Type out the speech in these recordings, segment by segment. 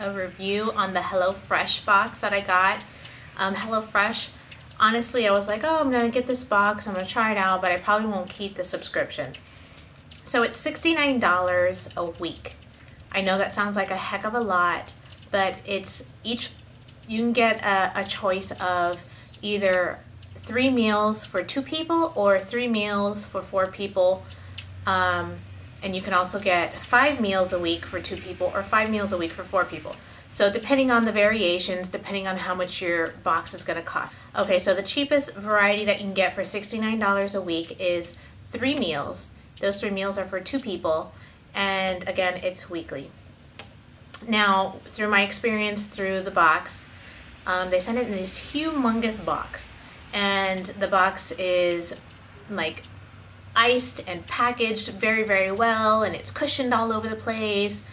a review on the HelloFresh box that I got. HelloFresh, honestly, I was like, oh, I'm gonna get this box, I'm gonna try it out, but I probably won't keep the subscription. So it's $69 a week. I know that sounds like a heck of a lot, but it's each, you can get a choice of either 3 meals for 2 people or 3 meals for 4 people. And you can also get 5 meals a week for 2 people or 5 meals a week for 4 people. So depending on the variations, depending on how much your box is gonna cost. Okay, so the cheapest variety that you can get for $69 a week is 3 meals. Those 3 meals are for 2 people, and again, it's weekly. Now, through my experience through the box, they send it in this humongous box, and the box is like iced and packaged very, very well, and it's cushioned all over the place.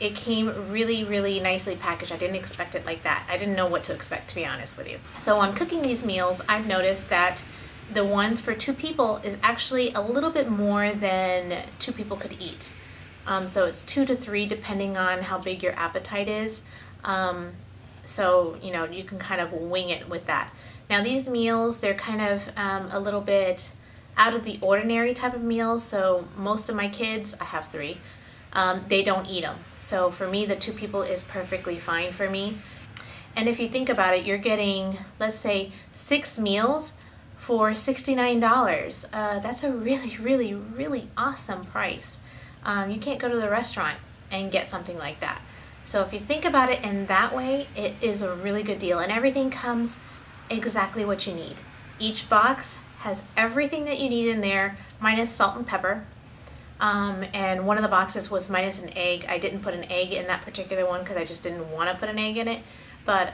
It came really, really nicely packaged. I didn't expect it like that. I didn't know what to expect, to be honest with you. So on cooking these meals, I've noticed that the ones for 2 people is actually a little bit more than 2 people could eat. So it's 2 to 3 depending on how big your appetite is. So, you know, you can kind of wing it with that. Now these meals, they're kind of a little bit out of the ordinary type of meals. So most of my kids, I have 3, they don't eat them. So for me, the 2 people is perfectly fine for me. And if you think about it, you're getting, let's say, 6 meals for $69. That's a really, really, really awesome price. You can't go to the restaurant and get something like that. So if you think about it in that way, it is a really good deal, and everything comes exactly what you need. Each box has everything that you need in there, minus salt and pepper. And one of the boxes was minus an egg. I didn't put an egg in that particular one because I just didn't want to put an egg in it. But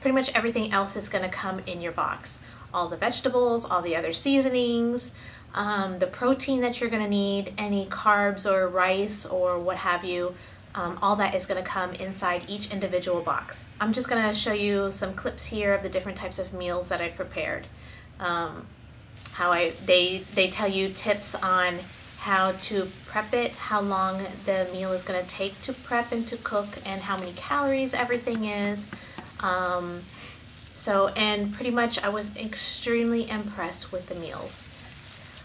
pretty much everything else is going to come in your box. All the vegetables, all the other seasonings, the protein that you're gonna need, any carbs or rice or what have you, all that is gonna come inside each individual box. I'm just gonna show you some clips here of the different types of meals that I prepared. They tell you tips on how to prep it, how long the meal is gonna take to prep and to cook, and how many calories everything is. And pretty much I was extremely impressed with the meals.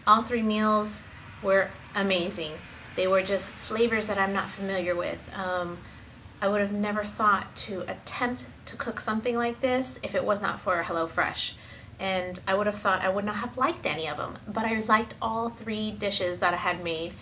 All 3 meals were amazing. They were just flavors that I'm not familiar with. I would have never thought to attempt to cook something like this if it was not for HelloFresh. And I would have thought I would not have liked any of them, but I liked all 3 dishes that I had made.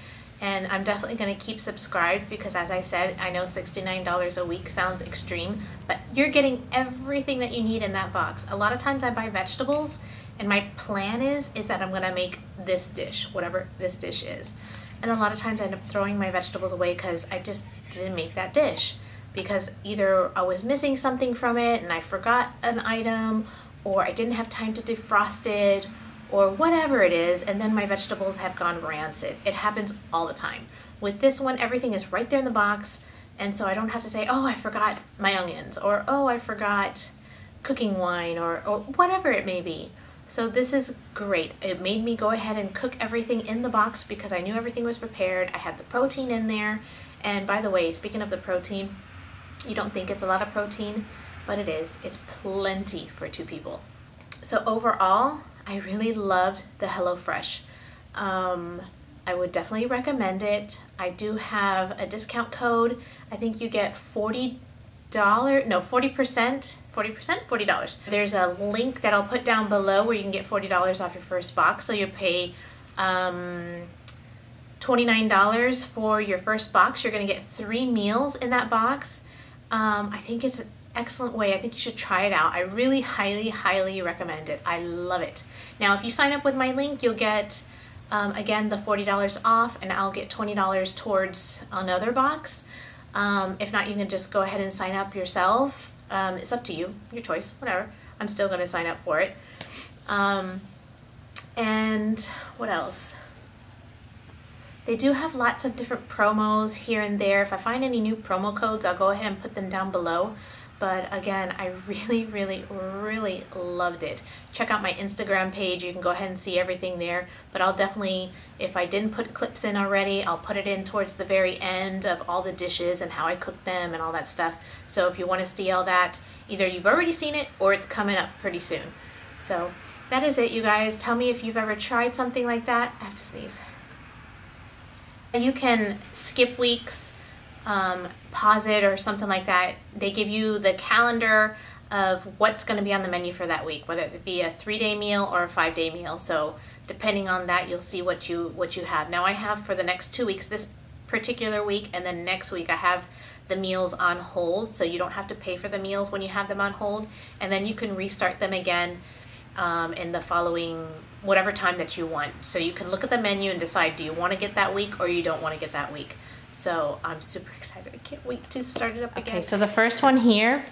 And I'm definitely gonna keep subscribed because, as I said, I know $69 a week sounds extreme, but you're getting everything that you need in that box. A lot of times I buy vegetables and my plan is that I'm gonna make this dish, whatever this dish is. And a lot of times I end up throwing my vegetables away because I just didn't make that dish, because either I was missing something from it and I forgot an item, or I didn't have time to defrost it, or whatever it is, and then my vegetables have gone rancid. It happens all the time. With this one, everything is right there in the box, and so I don't have to say, oh, I forgot my onions, or oh, I forgot cooking wine, or whatever it may be. So this is great. It made me go ahead and cook everything in the box because I knew everything was prepared. I had the protein in there, and by the way, speaking of the protein, you don't think it's a lot of protein, but it is. It's plenty for 2 people. So overall, I really loved the HelloFresh. I would definitely recommend it. I do have a discount code. I think you get $40. There's a link that I'll put down below where you can get $40 off your first box. So you pay $29 for your first box. You're gonna get 3 meals in that box. I think it's excellent way. I think you should try it out. I really highly recommend it. I love it. Now if you sign up with my link, you'll get again the $40 off, and I'll get $20 towards another box. If not, you can just go ahead and sign up yourself. It's up to you, your choice, whatever. I'm still going to sign up for it. And what else? They do have lots of different promos here and there. If I find any new promo codes, I'll go ahead and put them down below. But again, I really loved it. Check out my Instagram page. You can go ahead and see everything there. But I'll definitely, if I didn't put clips in already, I'll put it in towards the very end of all the dishes and how I cook them and all that stuff. So if you want to see all that, either you've already seen it or it's coming up pretty soon. So that is it, you guys. Tell me if you've ever tried something like that. I have to sneeze. You can skip weeks, pause it or something like that. They give you the calendar of what's going to be on the menu for that week, whether it be a 3-day meal or a 5-day meal. So depending on that, you'll see what you have. Now I have for the next 2 weeks, this particular week, and then next week I have the meals on hold. So you don't have to pay for the meals when you have them on hold, and then you can restart them again in the following whatever time that you want. So you can look at the menu and decide, do you want to get that week or you don't want to get that week. So I'm super excited. I can't wait to start it up again. Okay, so the first one here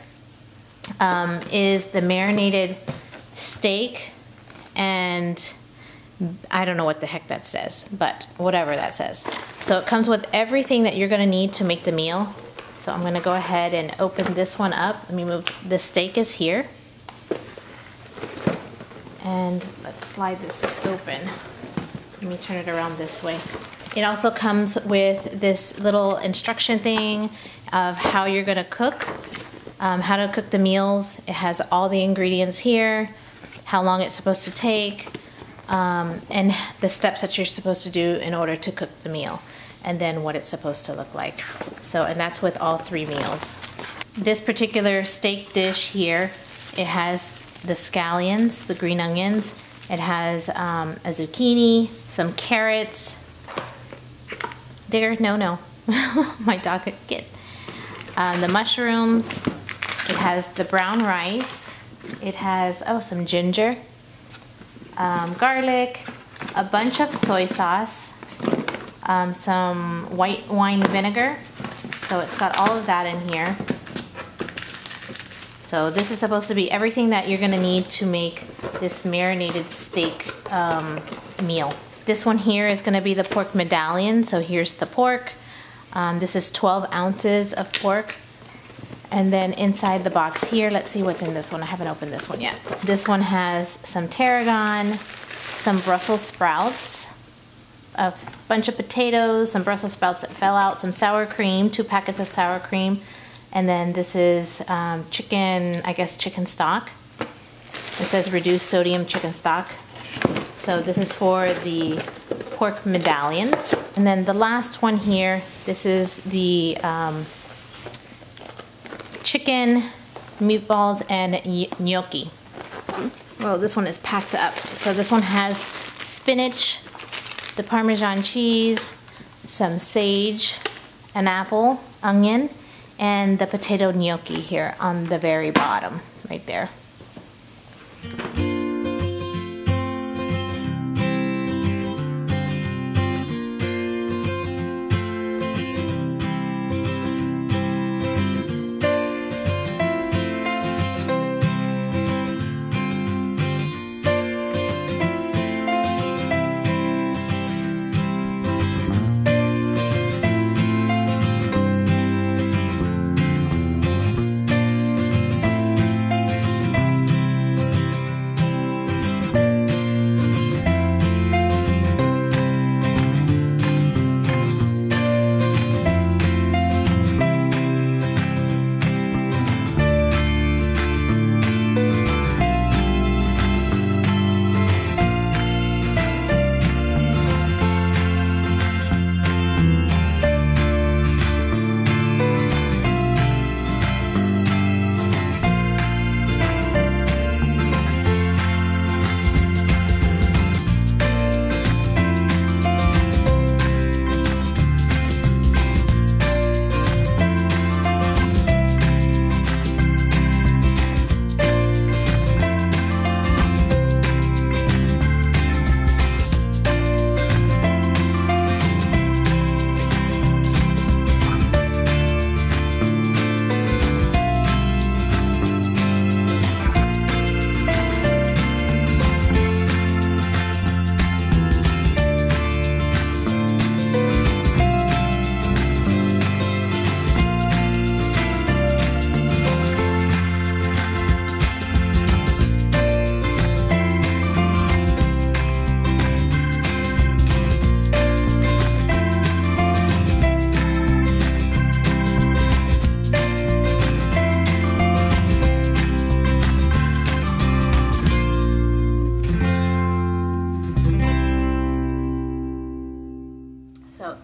is the marinated steak, and I don't know what the heck that says, but whatever that says. So it comes with everything that you're gonna need to make the meal. So I'm gonna go ahead and open this one up. Let me move, the steak is here. And let's slide this open. Let me turn it around this way. It also comes with this little instruction thing of how you're gonna cook, how to cook the meals. It has all the ingredients here, how long it's supposed to take, and the steps that you're supposed to do in order to cook the meal, and then what it's supposed to look like. So, and that's with all 3 meals. This particular steak dish here, it has the scallions, the green onions. It has a zucchini, some carrots, Digger, no, no. My dog could get the mushrooms. It has the brown rice. It has, oh, some ginger, garlic, a bunch of soy sauce, some white wine vinegar. So it's got all of that in here. So this is supposed to be everything that you're gonna need to make this marinated steak meal. This one here is gonna be the pork medallion. So here's the pork. This is 12 ounces of pork. And then inside the box here, let's see what's in this one. I haven't opened this one yet. This one has some tarragon, some Brussels sprouts, a bunch of potatoes, some Brussels sprouts that fell out, some sour cream, 2 packets of sour cream. And then this is chicken, I guess chicken stock. It says reduced sodium chicken stock. So this is for the pork medallions. And then the last one here, this is the chicken meatballs and gnocchi. Well, this one is packed up. So this one has spinach, the Parmesan cheese, some sage, an apple, onion, and the potato gnocchi here on the very bottom, right there.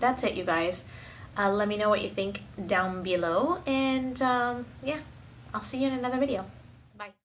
that's it, you guys. Let me know what you think down below, and yeah, I'll see you in another video.